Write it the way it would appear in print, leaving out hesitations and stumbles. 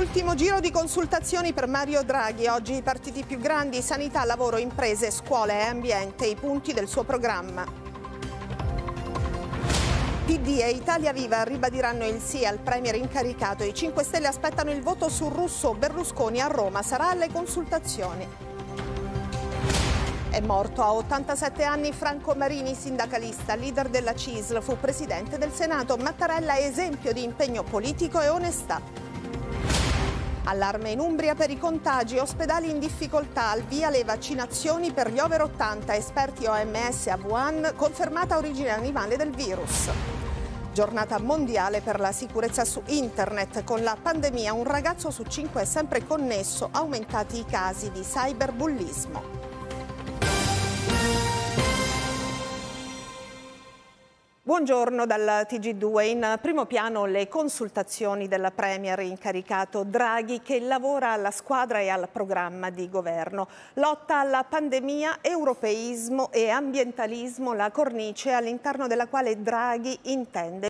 Ultimo giro di consultazioni per Mario Draghi. Oggi i partiti più grandi, sanità, lavoro, imprese, scuole e ambiente, i punti del suo programma. PD e Italia Viva ribadiranno il sì al premier incaricato. I 5 Stelle aspettano il voto sul russo. Berlusconi a Roma sarà alle consultazioni. È morto a 87 anni Franco Marini, sindacalista, leader della CISL, fu presidente del Senato. Mattarella è esempio di impegno politico e onestà. Allarme in Umbria per i contagi, ospedali in difficoltà, al via le vaccinazioni per gli over 80, esperti OMS a Wuhan, confermata origine animale del virus. Giornata mondiale per la sicurezza su internet, con la pandemia un ragazzo su 5 è sempre connesso, aumentati i casi di cyberbullismo. Buongiorno dal TG2. In primo piano le consultazioni del premier incaricato Draghi, che lavora alla squadra e al programma di governo. Lotta alla pandemia, europeismo e ambientalismo, la cornice all'interno della quale Draghi intende